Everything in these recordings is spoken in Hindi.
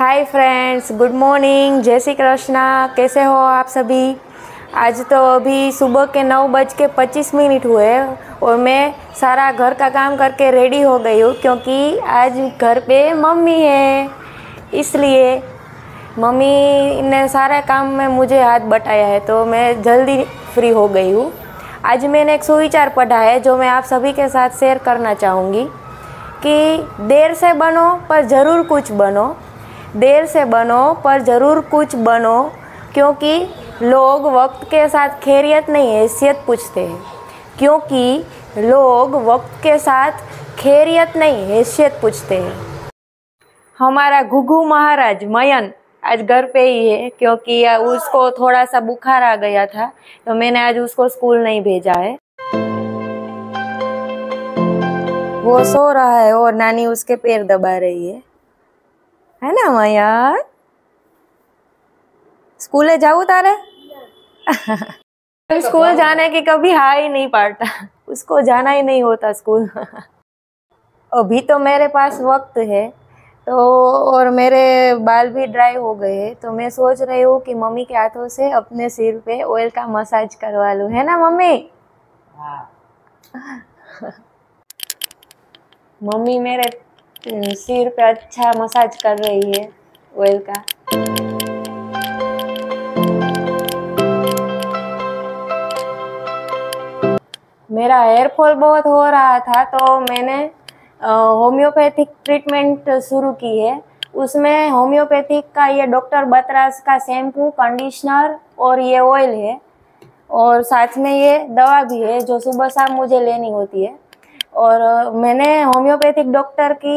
हाय फ्रेंड्स, गुड मॉर्निंग, जय श्री कृष्णा। कैसे हो आप सभी? आज तो अभी सुबह के 9:25 हुए और मैं सारा घर का काम करके रेडी हो गई हूँ क्योंकि आज घर पे मम्मी है, इसलिए मम्मी ने सारे काम में मुझे हाथ बटाया है तो मैं जल्दी फ्री हो गई हूँ। आज मैंने एक सुविचार पढ़ा है जो मैं आप सभी के साथ शेयर करना चाहूँगी कि देर से बनो पर ज़रूर कुछ बनो, देर से बनो पर ज़रूर कुछ बनो, क्योंकि लोग वक्त के साथ खैरियत नहीं हैसियत पूछते हैं, क्योंकि लोग वक्त के साथ खैरियत नहीं हैसियत पूछते हैं। हमारा घुघू महाराज मयन आज घर पे ही है क्योंकि उसको थोड़ा सा बुखार आ गया था तो मैंने आज उसको स्कूल नहीं भेजा है। वो सो रहा है और नानी उसके पैर दबा रही है ना मायान? स्कूले जाऊँ तारे? स्कूल जाने की कभी हाई नहीं पाता, उसको जाना ही नहीं होता स्कूल। अभी तो मेरे पास वक्त है तो, और मेरे बाल भी ड्राई हो गए हैं तो मैं सोच रही हूँ कि मम्मी के हाथों से अपने सिर पे ऑयल का मसाज करवा लूँ, है ना मम्मी? मम्मी मेरे सिर पे अच्छा मसाज कर रही है ऑयल का। मेरा हेयरफॉल बहुत हो रहा था तो मैंने होम्योपैथिक ट्रीटमेंट शुरू की है। उसमें होम्योपैथिक का ये डॉक्टर बतरास का शैम्पू, कंडीशनर और ये ऑयल है और साथ में ये दवा भी है जो सुबह शाम मुझे लेनी होती है। और मैंने होम्योपैथिक डॉक्टर की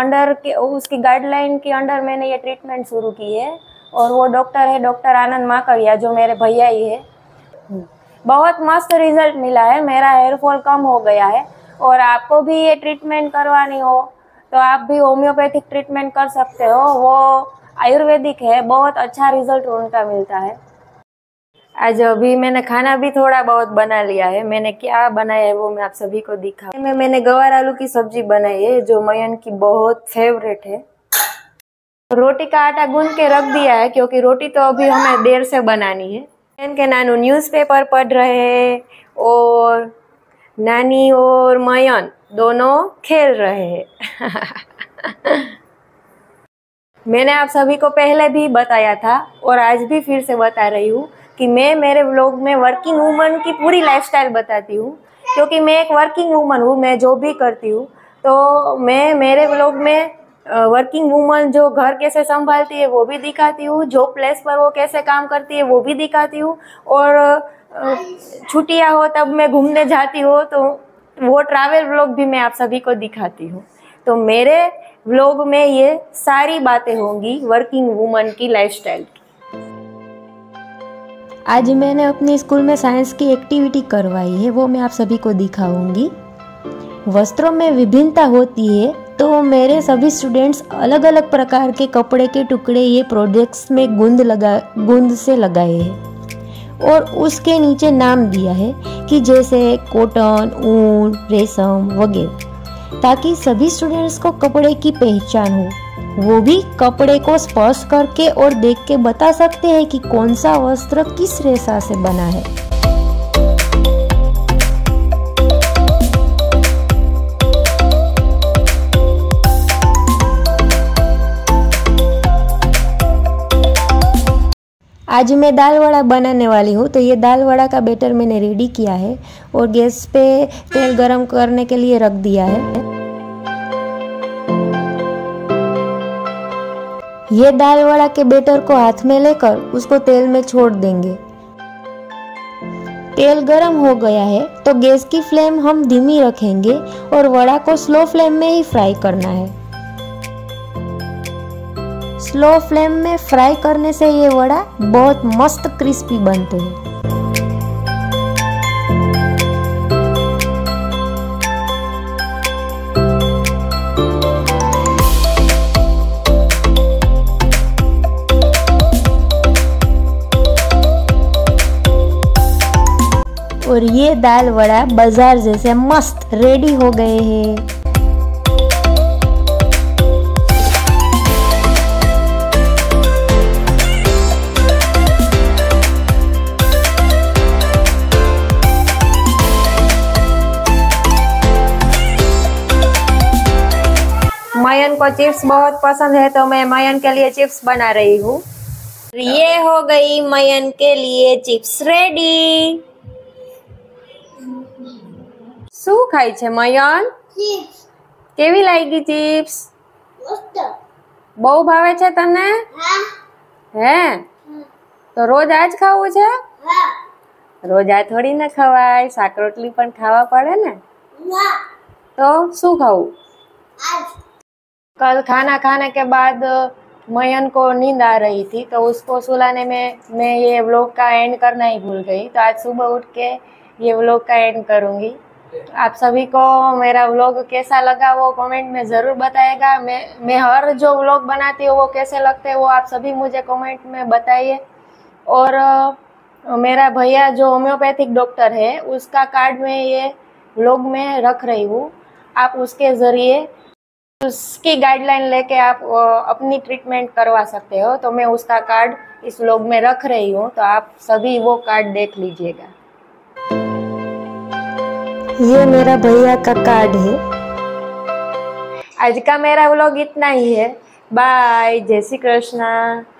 अंडर के उसकी गाइडलाइन के अंडर मैंने ये ट्रीटमेंट शुरू की है और वो डॉक्टर है डॉक्टर आनंद माकड़िया जो मेरे भैया ही है। बहुत मस्त रिजल्ट मिला है, मेरा हेयरफॉल कम हो गया है। और आपको भी ये ट्रीटमेंट करवानी हो तो आप भी होम्योपैथिक ट्रीटमेंट कर सकते हो, वो आयुर्वेदिक है, बहुत अच्छा रिजल्ट उनका मिलता है। आज अभी मैंने खाना भी थोड़ा बहुत बना लिया है। मैंने क्या बनाया है वो मैं आप सभी को दिखा। मैंने गवार आलू की सब्जी बनाई है जो मयन की बहुत फेवरेट है। रोटी का आटा गूंथ के रख दिया है क्योंकि रोटी तो अभी हमें देर से बनानी है। मयन के नानू न्यूज़पेपर पढ़ रहे हैं और नानी और मयन दोनों खेल रहे हैं। मैंने आप सभी को पहले भी बताया था और आज भी फिर से बता रही हूँ कि मैं मेरे व्लॉग में वर्किंग वूमन की पूरी लाइफस्टाइल बताती हूँ क्योंकि मैं एक वर्किंग वूमन हूँ। मैं जो भी करती हूँ तो मैं मेरे व्लॉग में वर्किंग वूमन जो घर कैसे संभालती है वो भी दिखाती हूँ, जॉब प्लेस पर वो कैसे काम करती है वो भी दिखाती हूँ, और छुट्टियाँ हो तब मैं घूमने जाती हूँ तो वो ट्रैवल व्लॉग भी मैं आप सभी को दिखाती हूँ। तो मेरे व्लॉग में ये सारी बातें होंगी वर्किंग वूमन की लाइफस्टाइल की। आज मैंने अपने स्कूल में साइंस की एक्टिविटी करवाई है, वो मैं आप सभी को दिखाऊंगी। वस्त्रों में विभिन्नता होती है तो मेरे सभी स्टूडेंट्स अलग अलग प्रकार के कपड़े के टुकड़े ये प्रोजेक्ट्स में गूंद से लगाए हैं और उसके नीचे नाम दिया है कि जैसे कॉटन, ऊन, रेशम वगैरह, ताकि सभी स्टूडेंट्स को कपड़े की पहचान हो। वो भी कपड़े को स्पर्श करके और देख के बता सकते हैं कि कौन सा वस्त्र किस रेशा से बना है। आज मैं दाल वड़ा बनाने वाली हूँ तो ये दाल वड़ा का बैटर मैंने रेडी किया है और गैस पे तेल गरम करने के लिए रख दिया है। ये दाल वड़ा के बैटर को हाथ में लेकर उसको तेल में छोड़ देंगे। तेल गरम हो गया है तो गैस की फ्लेम हम धीमी रखेंगे और वड़ा को स्लो फ्लेम में ही फ्राई करना है। स्लो फ्लेम में फ्राई करने से ये वड़ा बहुत मस्त क्रिस्पी बनते हैं। और ये दाल वड़ा बाजार जैसे मस्त रेडी हो गए हैं। मायन को चिप्स बहुत पसंद है तो मैं मायन के लिए चिप्स बना रही हूँ। ये हो गई मायन के लिए चिप्स रेडी। शू खाई छे मायन? चिप्स। केवी लागी चिप्स? मस्त। बहु भावे छे तने? हां। है? तो रोज आज खावू छे? हां। रोज आ थोड़ी ना खवाय, शाक रोटली पण खावा पड़े ने। हां। तो शू खाऊ? आज कल खाना खाने के बाद मायन को नींद आ रही थी तो उसको सुलाने में मैं ये व्लॉग का एंड करना ही भूल गई, तो आज सुबह उठ के ये व्लॉग का एंड करूँगी। आप सभी को मेरा व्लॉग कैसा लगा वो कमेंट में ज़रूर बताएगा। मैं हर जो व्लॉग बनाती हूँ वो कैसे लगते हैं वो आप सभी मुझे कमेंट में बताइए। और मेरा भैया जो होम्योपैथिक डॉक्टर है उसका कार्ड मैं ये व्लॉग में रख रही हूँ, आप उसके ज़रिए उसकी गाइडलाइन लेके आप अपनी ट्रीटमेंट करवा सकते हो, तो मैं उसका कार्ड इस व्लॉग में रख रही हूँ, तो आप सभी वो कार्ड देख लीजिएगा। ये मेरा भैया का कार्ड है। आज का मेरा व्लॉग इतना ही है। बाय, जय श्री कृष्णा।